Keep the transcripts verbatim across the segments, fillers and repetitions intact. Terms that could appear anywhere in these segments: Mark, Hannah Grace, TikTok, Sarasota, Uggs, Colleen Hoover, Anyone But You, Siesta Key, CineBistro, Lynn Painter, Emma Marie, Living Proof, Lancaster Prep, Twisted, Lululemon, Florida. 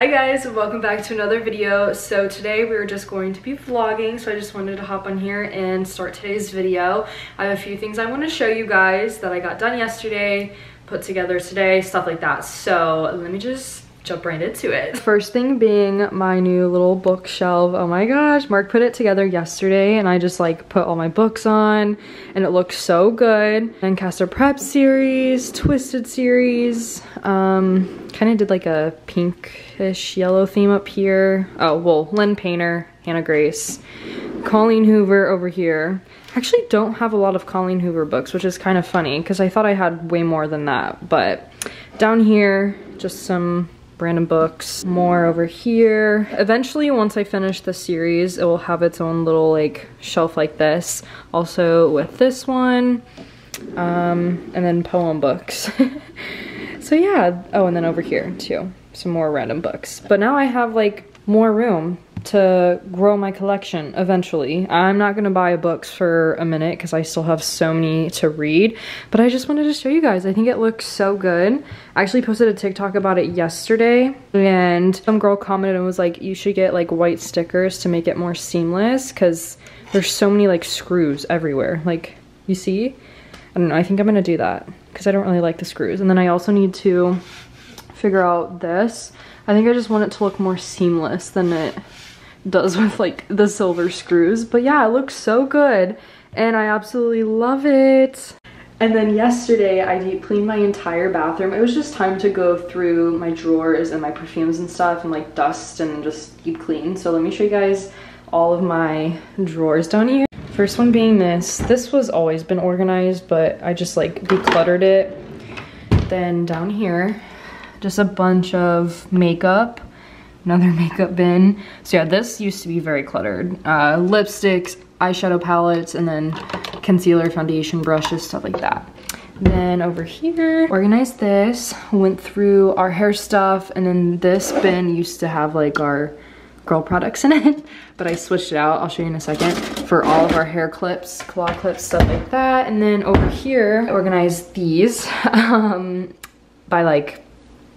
Hi guys, welcome back to another video. So today we're just going to be vlogging, so I just wanted to hop on here and start today's video. I have a few things I want to show you guys that I got done yesterday, put together today, stuff like that. So let me just jump right into it. First thing being my new little bookshelf. Oh my gosh, Mark put it together yesterday and I just like put all my books on and it looks so good. Lancaster Prep series, Twisted series, um, kind of did like a pinkish yellow theme up here. Oh, well, Lynn Painter, Hannah Grace, Colleen Hoover over here. I actually don't have a lot of Colleen Hoover books, which is kind of funny because I thought I had way more than that, but down here, just some random books, more over here. Eventually, once I finish the series, it will have its own little like shelf like this. Also with this one, um, and then poem books. So yeah, oh, and then over here too, some more random books. But now I have like more room to grow my collection eventually. I'm not gonna buy books for a minute because I still have so many to read, but I just wanted to show you guys. I think it looks so good. I actually posted a TikTok about it yesterday and some girl commented and was like, you should get like white stickers to make it more seamless because there's so many like screws everywhere. Like, you see? I don't know, I think I'm gonna do that because I don't really like the screws. And then I also need to figure out this. I think I just want it to look more seamless than it does with like the silver screws, but yeah, it looks so good and I absolutely love it. And then yesterday I deep cleaned my entire bathroom. It was just time to go through my drawers and my perfumes and stuff and like dust and just deep clean. So let me show you guys all of my drawers down here. First one being this. This was always been organized, but I just like decluttered it. Then down here, just a bunch of makeup. Another makeup bin. So yeah, this used to be very cluttered. Uh, lipsticks, eyeshadow palettes, and then concealer, foundation, brushes, stuff like that. Then over here, organized this, went through our hair stuff, and then this bin used to have like our girl products in it, but I switched it out. I'll show you in a second for all of our hair clips, claw clips, stuff like that. And then over here, I organized these um, by like,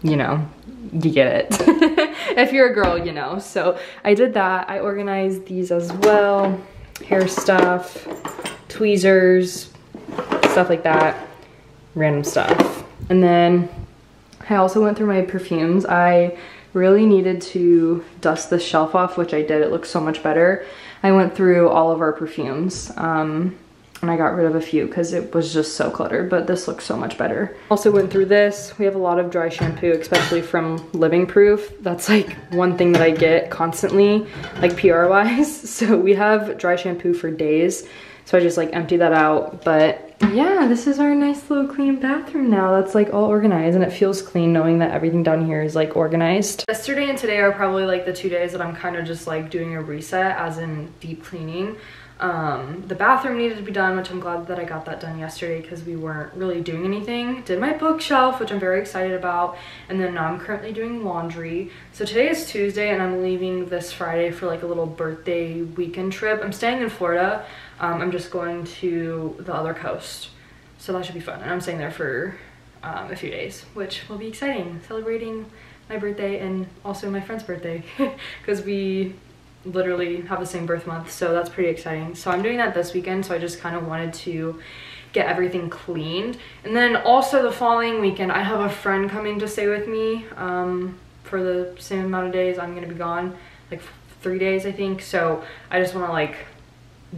you know, you get it. If you're a girl, you know. So I did that. I organized these as well. Hair stuff, tweezers, stuff like that. Random stuff. And then I also went through my perfumes. I really needed to dust this shelf off, which I did. It looks so much better. I went through all of our perfumes. Um, and I got rid of a few because it was just so cluttered, but this looks so much better. Also went through this. We have a lot of dry shampoo, especially from Living Proof. That's like one thing that I get constantly, like P R wise. So we have dry shampoo for days. So I just like empty that out. But yeah, this is our nice little clean bathroom now. That's like all organized and it feels clean knowing that everything down here is like organized. Yesterday and today are probably like the two days that I'm kind of just like doing a reset as in deep cleaning. Um, the bathroom needed to be done, which I'm glad that I got that done yesterday because we weren't really doing anything. Did my bookshelf, which I'm very excited about, and then now I'm currently doing laundry. So today is Tuesday and I'm leaving this Friday for like a little birthday weekend trip. I'm staying in Florida. Um, I'm just going to the other coast. So that should be fun. And I'm staying there for um, a few days, which will be exciting. Celebrating my birthday and also my friend's birthday because we literally have the same birth month, so that's pretty exciting. So I'm doing that this weekend, so I just kind of wanted to get everything cleaned. And then also the following weekend I have a friend coming to stay with me um for the same amount of days. I'm gonna be gone like three days I think, so I just want to like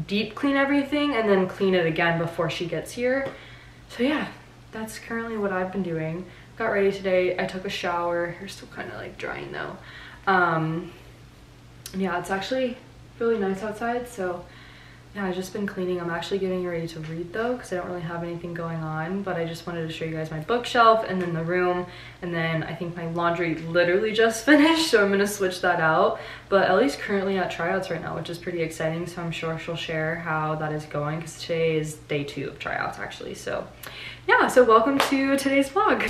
deep clean everything and then clean it again before she gets here. So yeah, that's currently what I've been doing. Got ready today, I took a shower. Hair's still kind of like drying though. um Yeah, it's actually really nice outside, so yeah, I've just been cleaning. I'm actually getting ready to read though because I don't really have anything going on, but I just wanted to show you guys my bookshelf and then the room, and then I think my laundry literally just finished, so I'm gonna switch that out. But Ellie's currently at tryouts right now, which is pretty exciting, so I'm sure she'll share how that is going because today is day two of tryouts actually. So yeah, so welcome to today's vlog.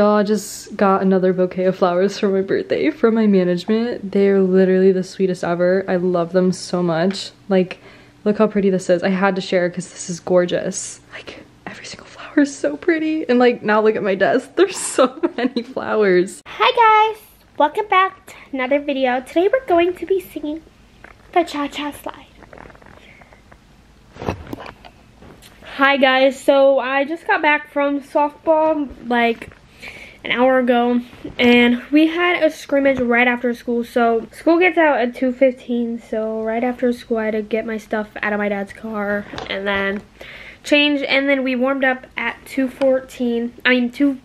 Y'all, I just got another bouquet of flowers for my birthday from my management. They're literally the sweetest ever. I love them so much. Like, look how pretty this is. I had to share because this is gorgeous. Like, every single flower is so pretty. And like, now look at my desk. There's so many flowers. Hi guys, welcome back to another video. Today we're going to be singing the Cha-Cha Slide. Hi guys, so I just got back from softball like an hour ago, and we had a scrimmage right after school. So school gets out at two fifteen, so right after school I had to get my stuff out of my dad's car and then change, and then we warmed up at two fourteen, I mean two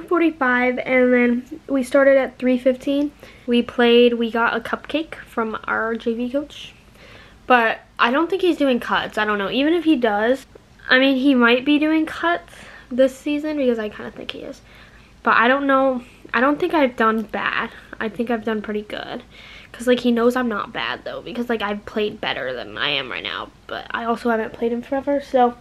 forty-five, and then we started at three fifteen. We played, we got a cupcake from our J V coach, but I don't think he's doing cuts. I don't know, even if he does, I mean, he might be doing cuts this season because I kind of think he is, but I don't know. I don't think I've done bad. I think I've done pretty good because like he knows I'm not bad though, because like I've played better than I am right now, but I also haven't played in forever, so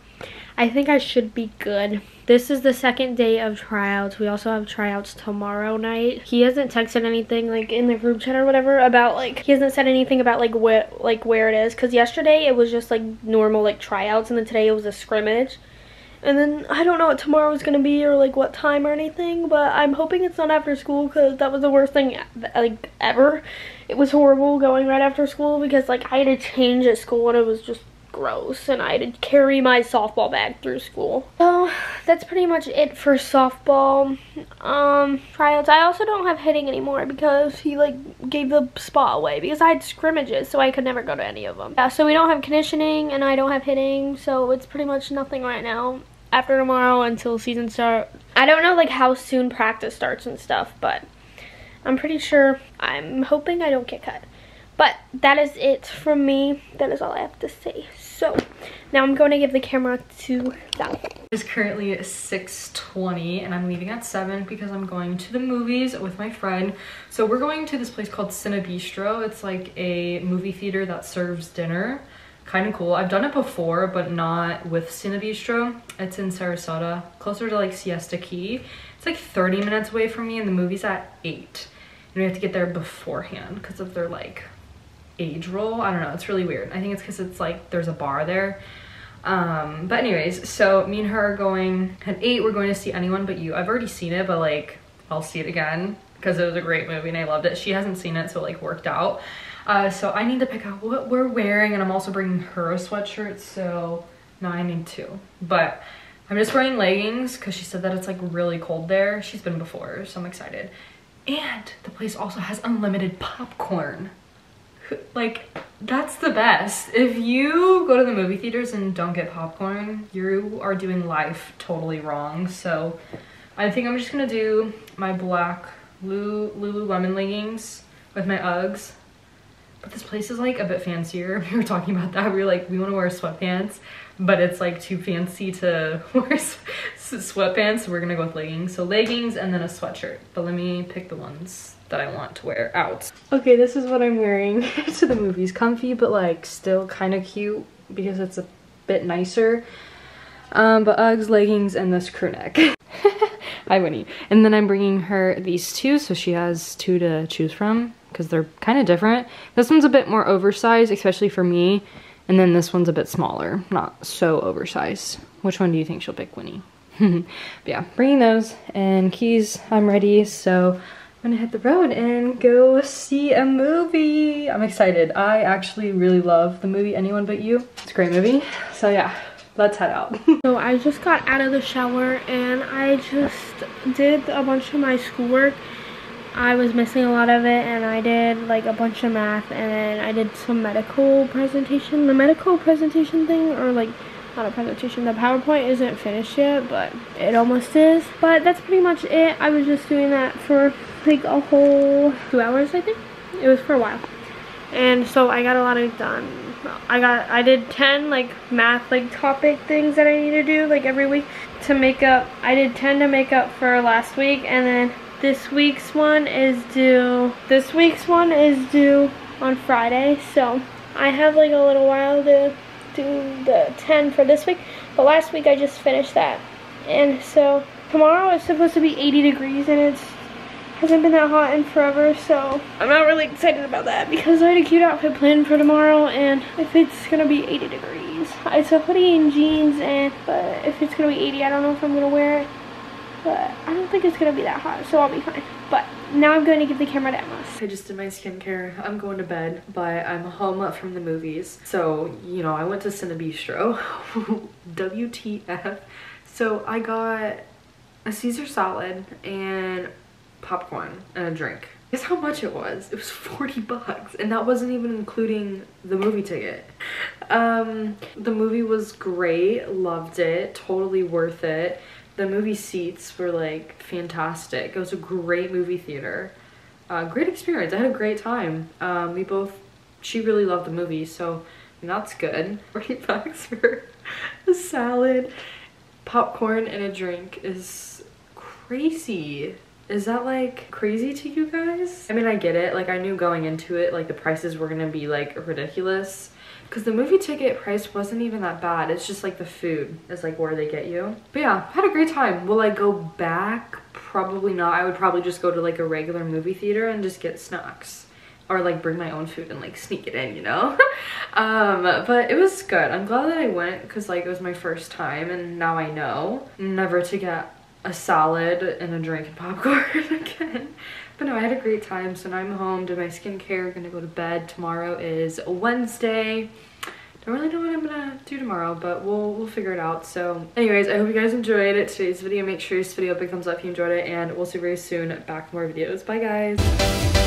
I think I should be good. This is the second day of tryouts. We also have tryouts tomorrow night. He hasn't texted anything like in the group chat or whatever about like, he hasn't said anything about like what, like where it is, because yesterday it was just like normal like tryouts, and then today it was a scrimmage, and then I don't know what tomorrow is gonna be or like what time or anything, but I'm hoping it's not after school because that was the worst thing like ever. It was horrible going right after school because like I had to change at school and it was just gross, and I had to carry my softball bag through school. So that's pretty much it for softball um tryouts. I also don't have hitting anymore because he like gave the spot away because I had scrimmages, so I could never go to any of them. Yeah, so we don't have conditioning and I don't have hitting, so it's pretty much nothing right now after tomorrow until season start. I don't know like how soon practice starts and stuff, but I'm pretty sure, I'm hoping I don't get cut. But that is it from me. That is all I have to say. So now I'm going to give the camera to Sally. It's currently six twenty and I'm leaving at seven because I'm going to the movies with my friend. So we're going to this place called CineBistro. It's like a movie theater that serves dinner. Kind of cool. I've done it before, but not with CineBistro. It's in Sarasota, closer to like Siesta Key. It's like thirty minutes away from me and the movie's at eight. And we have to get there beforehand because of their like age rule. I don't know, it's really weird. I think it's because it's like there's a bar there, um but anyways, so me and her are going at eight. We're going to see Anyone But You. I've already seen it, but like I'll see it again because it was a great movie and I loved it. She hasn't seen it, so it like worked out. Uh so I need to pick out what we're wearing, and I'm also bringing her a sweatshirt, so now I need two, but I'm just wearing leggings because she said that it's like really cold there. She's been before, so I'm excited. And the place also has unlimited popcorn. Like, that's the best. If you go to the movie theaters and don't get popcorn, you are doing life totally wrong. So I think I'm just gonna do my black Lululemon leggings with my Uggs. But this place is like a bit fancier. We were talking about that. We were like, we want to wear sweatpants, but it's like too fancy to wear sweatpants, so we're gonna go with leggings. So leggings and then a sweatshirt, but let me pick the ones that I want to wear out. Okay, this is what I'm wearing to the movies. Comfy, but like still kind of cute because it's a bit nicer. Um, but Uggs, leggings, and this crew neck. Hi, Winnie. And then I'm bringing her these two, so she has two to choose from because they're kind of different. This one's a bit more oversized, especially for me. And then this one's a bit smaller, not so oversized. Which one do you think she'll pick, Winnie? But yeah, bringing those and keys. I'm ready, so I'm gonna hit the road and go see a movie. I'm excited. I actually really love the movie Anyone But You. It's a great movie. So yeah, let's head out. So I just got out of the shower and I just did a bunch of my schoolwork. I was missing a lot of it, and I did like a bunch of math, and then I did some medical presentation. The medical presentation thing, or like not a presentation, the PowerPoint isn't finished yet, but it almost is. But that's pretty much it. I was just doing that for like a whole two hours, I think. It was for a while. And so I got a lot of done. I got, I did ten like math like topic things that I need to do like every week to make up. I did ten to make up for last week, and then This week's one is due, this week's one is due on Friday, so I have like a little while to do the ten for this week, but last week I just finished that, and so tomorrow it's supposed to be eighty degrees and it's hasn't been that hot in forever, so I'm not really excited about that because I had a cute outfit planned for tomorrow, and if it's gonna be eighty degrees, it's a hoodie and jeans, and but if it's gonna be eighty, I don't know if I'm gonna wear it, but I don't think it's gonna be that hot, so I'll be fine. But now I'm going to give the camera to Emma. I just did my skincare. I'm going to bed, but I'm home from the movies. So, you know, I went to CineBistro. W T F. So I got a Caesar salad and popcorn and a drink. Guess how much it was? It was forty bucks, and that wasn't even including the movie ticket. Um, the movie was great. Loved it. Totally worth it. The movie seats were like fantastic. It was a great movie theater. Uh, great experience. I had a great time. Um, we both, she really loved the movie, so and that's good. forty bucks for a salad, popcorn, and a drink is crazy. Is that like crazy to you guys? I mean, I get it. Like, I knew going into it, like the prices were gonna be like ridiculous. Because the movie ticket price wasn't even that bad. It's just like the food is like where they get you. But yeah, I had a great time. Will I go back? Probably not. I would probably just go to like a regular movie theater and just get snacks. Or like bring my own food and like sneak it in, you know? um, but it was good. I'm glad that I went because like it was my first time, and now I know never to get a salad and a drink and popcorn again. But no, I had a great time, so now I'm home, did my skincare, gonna go to bed. Tomorrow is Wednesday. Don't really know what I'm gonna do tomorrow, but we'll we'll figure it out. So anyways, I hope you guys enjoyed today's video. Make sure you give this video a big thumbs up if you enjoyed it, and we'll see you very soon back for more videos. Bye guys.